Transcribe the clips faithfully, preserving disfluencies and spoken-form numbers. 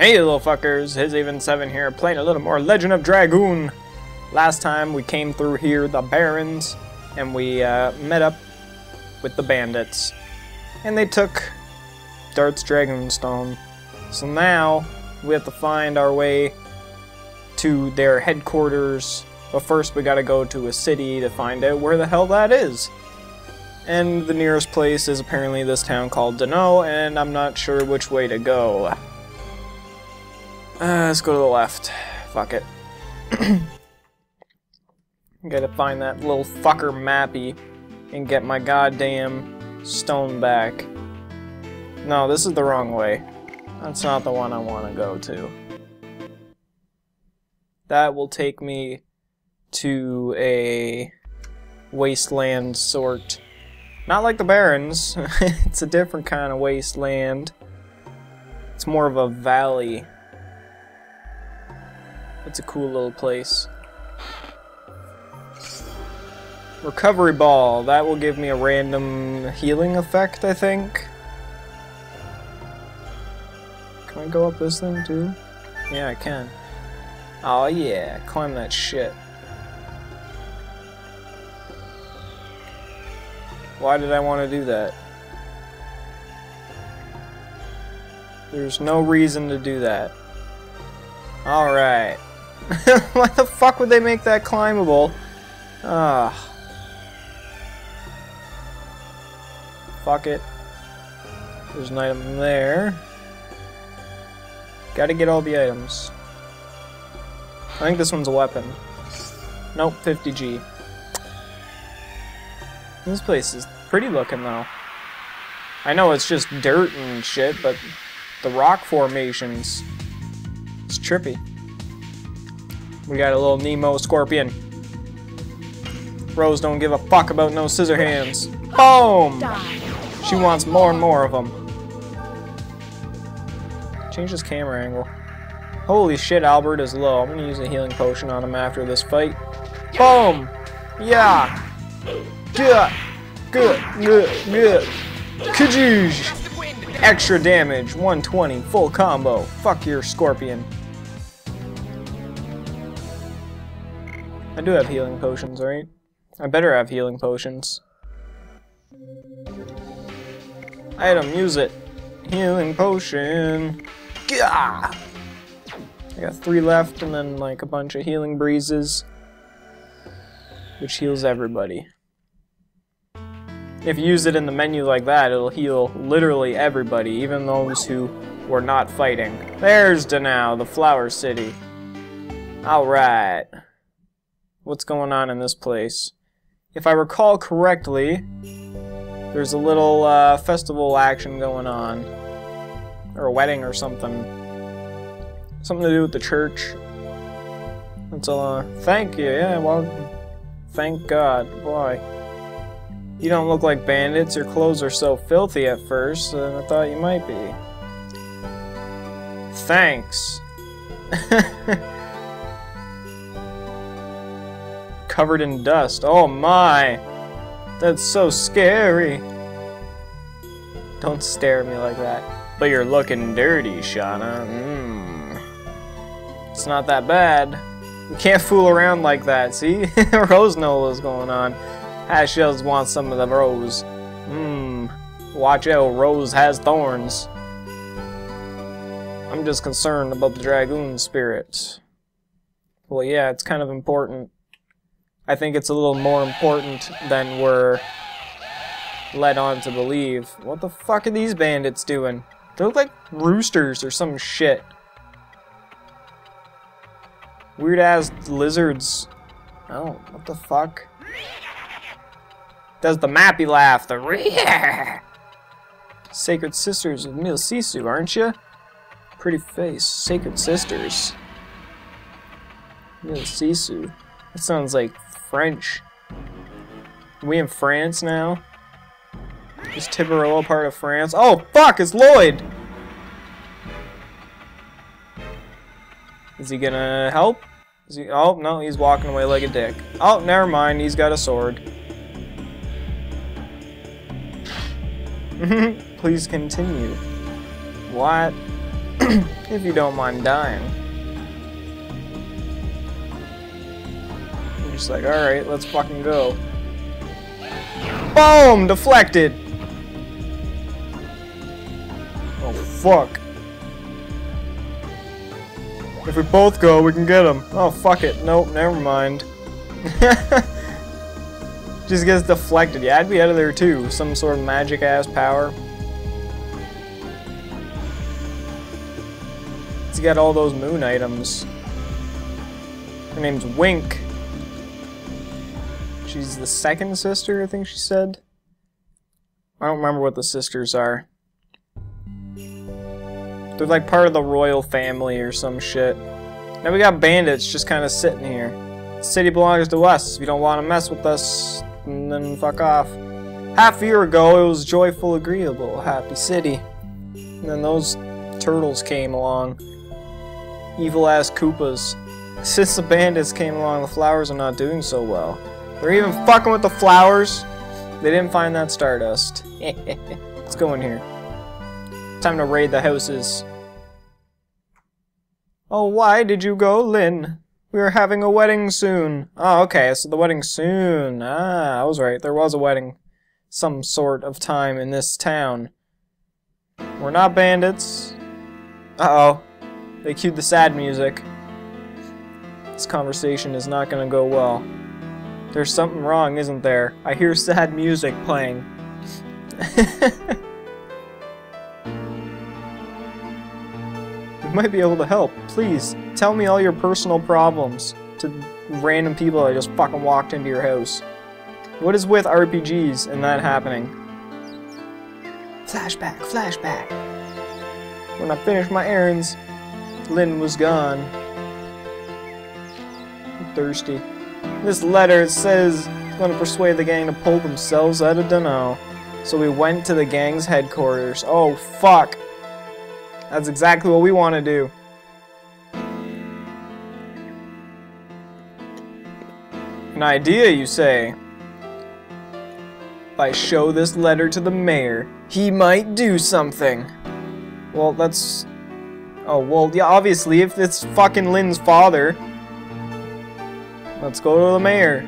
Hey little fuckers, His Even seven here, playing a little more Legend of Dragoon. Last time we came through here, the Barons, and we uh, met up with the bandits. And they took Dart's dragoon stone. So now we have to find our way to their headquarters. But first we gotta go to a city to find out where the hell that is. And the nearest place is apparently this town called Donau, and I'm not sure which way to go. Uh, let's go to the left. Fuck it. Gotta find that little fucker Mappy and get my goddamn stone back. No, this is the wrong way. That's not the one I want to go to. That will take me to a wasteland sort. Not like the Barrens. It's a different kind of wasteland. It's more of a valley. It's a cool little place. Recovery ball. That will give me a random healing effect, I think. Can I go up this thing too? Yeah, I can. Oh yeah, climb that shit. Why did I want to do that? There's no reason to do that. Alright. Why the fuck would they make that climbable? Ah. Fuck it. There's an item there. Gotta get all the items. I think this one's a weapon. Nope, fifty G. This place is pretty looking though. I know it's just dirt and shit, but the rock formations, it's trippy. We got a little Nemo scorpion. Rose don't give a fuck about no scissor hands. Boom! She wants more and more of them. Change this camera angle. Holy shit, Albert is low. I'm gonna use a healing potion on him after this fight. Boom! Yeah! Good! Good! Good! Good! Kajoosh! Extra damage, one twenty, full combo. Fuck your scorpion. I do have healing potions, right? I better have healing potions. Item, use it. Healing potion. Gah! I got three left and then like a bunch of healing breezes, which heals everybody. If you use it in the menu like that, it'll heal literally everybody, even those who were not fighting. There's Donau, the flower city. Alright. What's going on in this place? If I recall correctly, there's a little uh, festival action going on. Or a wedding or something. Something to do with the church. That's a uh, thank you, yeah, well, thank God. Boy. You don't look like bandits. Your clothes are so filthy at first, and I thought you might be. Thanks. Covered in dust. Oh my! That's so scary. Don't stare at me like that. But you're looking dirty, Shauna. Mm. It's not that bad. We can't fool around like that, see? Rose knows what's going on. Ashel's wants some of the rose. Mmm. Watch out, Rose has thorns. I'm just concerned about the dragoon spirit. Well, yeah, it's kind of important. I think it's a little more important than we're led on to believe. What the fuck are these bandits doing? They look like roosters or some shit. Weird-ass lizards. Oh, what the fuck? Does the Mappy laugh? The rear. Sacred Sisters of Mille Seseau, aren't you? Pretty face. Sacred Sisters. Mille Seseau. That sounds like French. Are we in France now? Is Tiburoa part of France? Oh fuck! It's Lloyd. Is he gonna help? Is he? Oh no, he's walking away like a dick. Oh, never mind. He's got a sword. Please continue. What? if you don't mind dying. I'm just like, alright, let's fucking go. Boom! Deflected! Oh, fuck. If we both go, we can get him. Oh, fuck it. Nope, never mind. Just gets deflected. Yeah, I'd be out of there too. Some sort of magic ass power. He's got all those moon items. Her name's Wink. She's the second sister, I think she said. I don't remember what the sisters are. They're like part of the royal family or some shit. Now we got bandits just kind of sitting here. The city belongs to us. If you don't want to mess with us, then fuck off. Half a year ago, it was joyful, agreeable, happy city. And then those turtles came along. Evil-ass Koopas. Since the bandits came along, the flowers are not doing so well. They're even fucking with the flowers. They didn't find that stardust. Let's go in here. Time to raid the houses. Oh, why did you go, Lynn? We are having a wedding soon. Oh, okay, so the wedding soon. Ah, I was right. There was a wedding some sort of time in this town. We're not bandits. Uh-oh. They cued the sad music. This conversation is not going to go well. There's something wrong, isn't there? I hear sad music playing. You might be able to help. Please, tell me all your personal problems to random people that just fucking walked into your house. What is with R P Gs and that happening? Flashback, flashback. When I finished my errands, Lynn was gone. I'm thirsty. This letter says it's going to persuade the gang to pull themselves out of Donau. So we went to the gang's headquarters. Oh, fuck. That's exactly what we want to do. An idea, you say? If I show this letter to the mayor, he might do something. Well, that's... Oh, well, yeah, obviously, if it's fucking Lynn's father. Let's go to the mayor.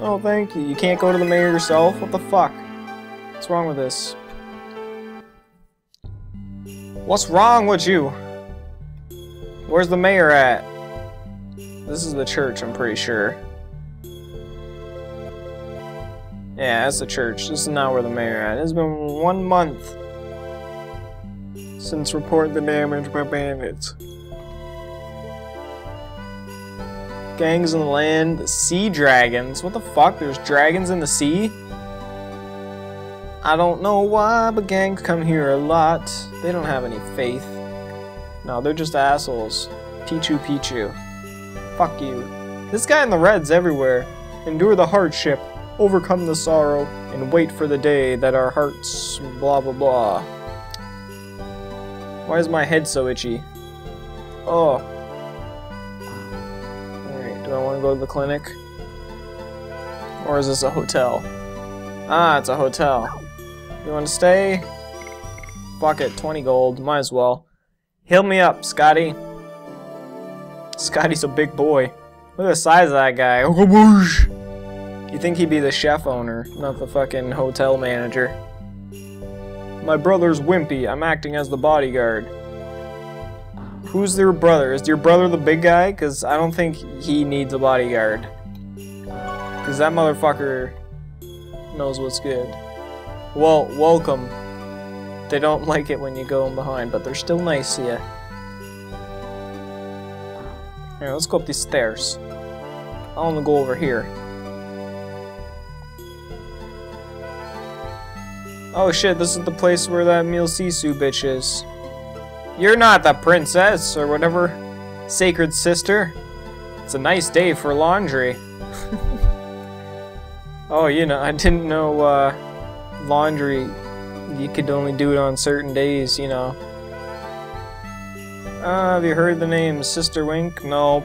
Oh, thank you. You can't go to the mayor yourself? What the fuck? What's wrong with this? What's wrong with you? Where's the mayor at? This is the church, I'm pretty sure. Yeah, that's the church. This is not where the mayor at. It's been one month since reporting the damage by bandits. Gangs in the land. The sea dragons. What the fuck? There's dragons in the sea? I don't know why, but gangs come here a lot. They don't have any faith. No, they're just assholes. Pichu Pichu. Fuck you. This guy in the red's everywhere. Endure the hardship, overcome the sorrow, and wait for the day that our hearts blah blah blah. Why is my head so itchy? Oh. Alright, do I want to go to the clinic? Or is this a hotel? Ah, it's a hotel. You want to stay? Fuck it, twenty gold. Might as well. Heal me up, Scotty. Scotty's a big boy. Look at the size of that guy. You think he'd be the chef owner, not the fucking hotel manager. My brother's wimpy. I'm acting as the bodyguard. Who's your brother? Is your brother the big guy? Because I don't think he needs a bodyguard. Because that motherfucker knows what's good. Well, welcome. They don't like it when you go in behind, but they're still nice to you. Alright, let's go up these stairs. I want to go over here. Oh shit, this is the place where that Mille Seseau bitch is. You're not the princess, or whatever. Sacred sister. It's a nice day for laundry. Oh, you know, I didn't know, uh, laundry... You could only do it on certain days, you know. Uh, have you heard the name Sister Wink? Nope.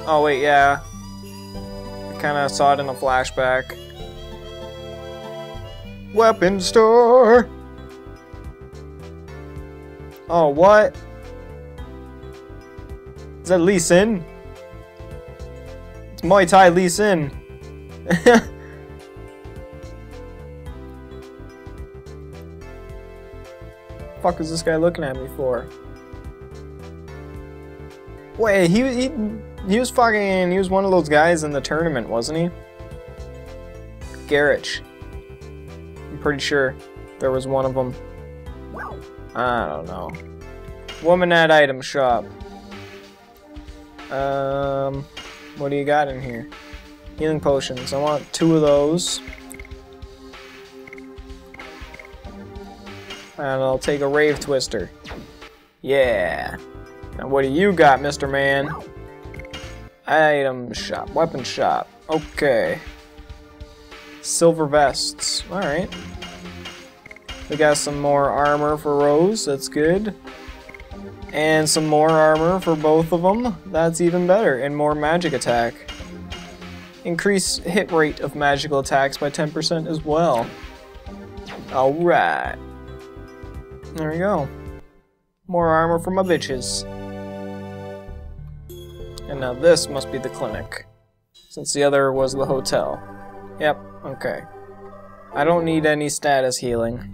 Oh, wait, yeah. I kinda saw it in a flashback. Weapon store! Oh, what? Is that Lee Sin? It's Muay Thai Lee Sin. Fuck is this guy looking at me for? Wait, he he he was fucking he was one of those guys in the tournament, wasn't he? Gehrich. I'm pretty sure there was one of them. I don't know. Woman at item shop. Um, what do you got in here? Healing potions. I want two of those. And I'll take a rave twister. Yeah. Now what do you got, Mister Man? Item shop. Weapon shop. Okay. Silver vests. Alright. We got some more armor for Rose, that's good. And some more armor for both of them, that's even better. And more magic attack. Increase hit rate of magical attacks by ten percent as well. Alright. There we go. More armor for my bitches. And now this must be the clinic, since the other was the hotel. Yep, okay. I don't need any status healing.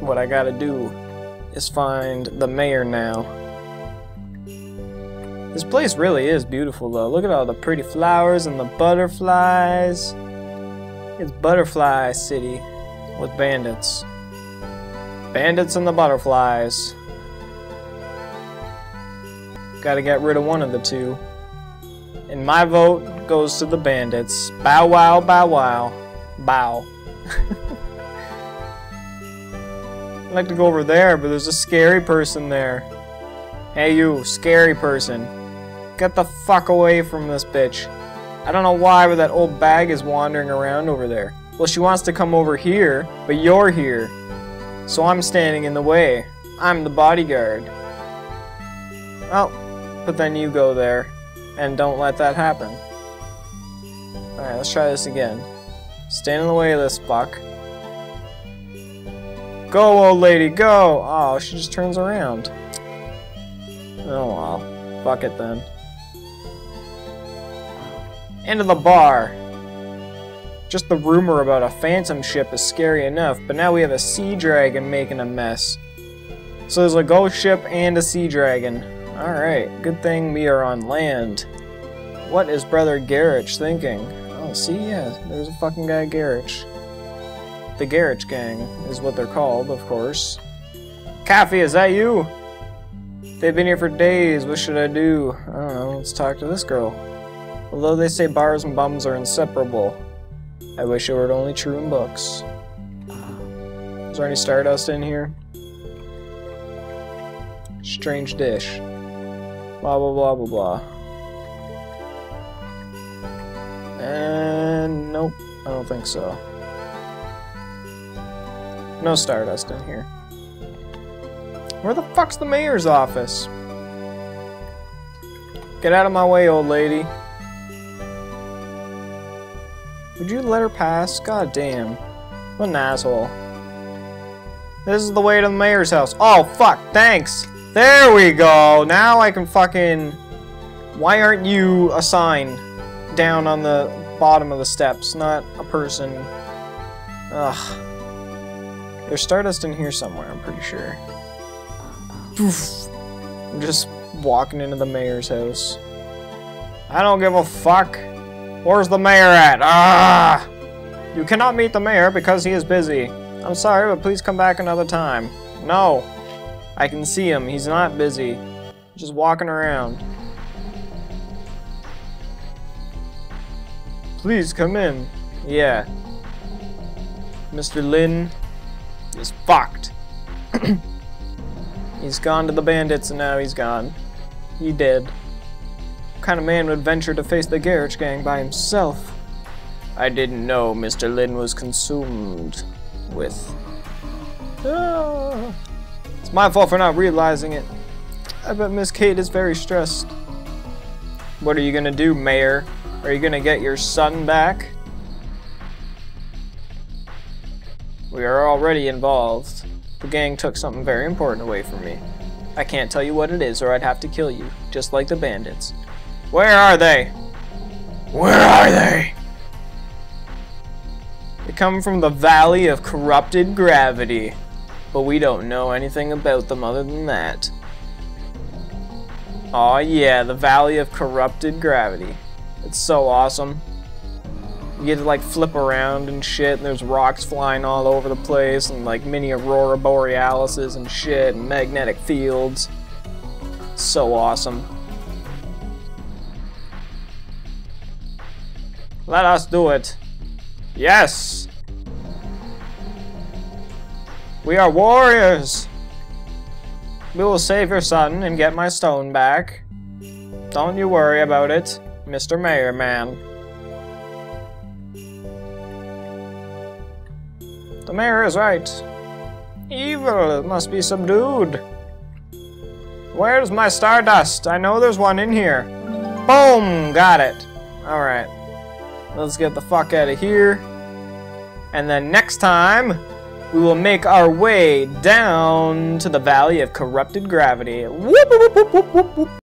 What I gotta do is find the mayor now. This place really is beautiful though. Look at all the pretty flowers and the butterflies. It's Butterfly City with bandits. Bandits and the butterflies. Gotta get rid of one of the two. And my vote goes to the bandits. Bow wow, bow wow. Bow. I'd like to go over there, but there's a scary person there. Hey you, scary person. Get the fuck away from this bitch. I don't know why, but that old bag is wandering around over there. Well, she wants to come over here, but you're here. So I'm standing in the way. I'm the bodyguard. Well, but then you go there. And don't let that happen. Alright, let's try this again. Stand in the way of this fuck. Go, old lady, go! Oh, she just turns around. Oh well. Fuck it then. Into the bar! Just the rumor about a phantom ship is scary enough, but now we have a sea dragon making a mess. So there's a ghost ship and a sea dragon. Alright, good thing we are on land. What is Brother Gehrich thinking? Oh, see, yeah, there's a fucking guy Gehrich. The Gehrich gang is what they're called, of course. Coffee, is that you? They've been here for days. What should I do? I don't know. Let's talk to this girl. Although they say bars and bums are inseparable, I wish it were only true in books. Is there any stardust in here? Strange dish. Blah blah blah blah blah. And nope, I don't think so. No stardust in here. Where the fuck's the mayor's office? Get out of my way, old lady. Would you let her pass? God damn. What an asshole. This is the way to the mayor's house. Oh, fuck, thanks! There we go! Now I can fucking... Why aren't you a sign down on the bottom of the steps, not a person? Ugh. There's stardust in here somewhere, I'm pretty sure. Oof. I'm just walking into the mayor's house. I don't give a fuck. Where's the mayor at? Ah! You cannot meet the mayor because he is busy. I'm sorry, but please come back another time. No. I can see him. He's not busy. Just walking around. Please come in. Yeah. Mister Lynn is fucked. He's gone to the bandits and now he's gone. He did. What kind of man would venture to face the Gehrich gang by himself? I didn't know Mister Lynn was consumed with... Ah. It's my fault for not realizing it. I bet Miss Kate is very stressed. What are you gonna do, Mayor? Are you gonna get your son back? We are already involved. The gang took something very important away from me. I can't tell you what it is or I'd have to kill you, just like the bandits. Where are they? Where are they? They come from the Valley of Corrupted Gravity, but we don't know anything about them other than that. Aw, yeah, the Valley of Corrupted Gravity. It's so awesome. You get to like flip around and shit, and there's rocks flying all over the place, and like mini aurora borealises and shit, and magnetic fields. It's so awesome. Let us do it. Yes! We are warriors! We will save your son and get my stone back. Don't you worry about it, Mister Mayor Man. The mayor is right. Evil must be subdued. Where's my stardust? I know there's one in here. Boom! Got it. Alright. Let's get the fuck out of here. And then next time, we will make our way down to the Valley of Corrupted Gravity. Whoop, whoop, whoop, whoop, whoop, whoop.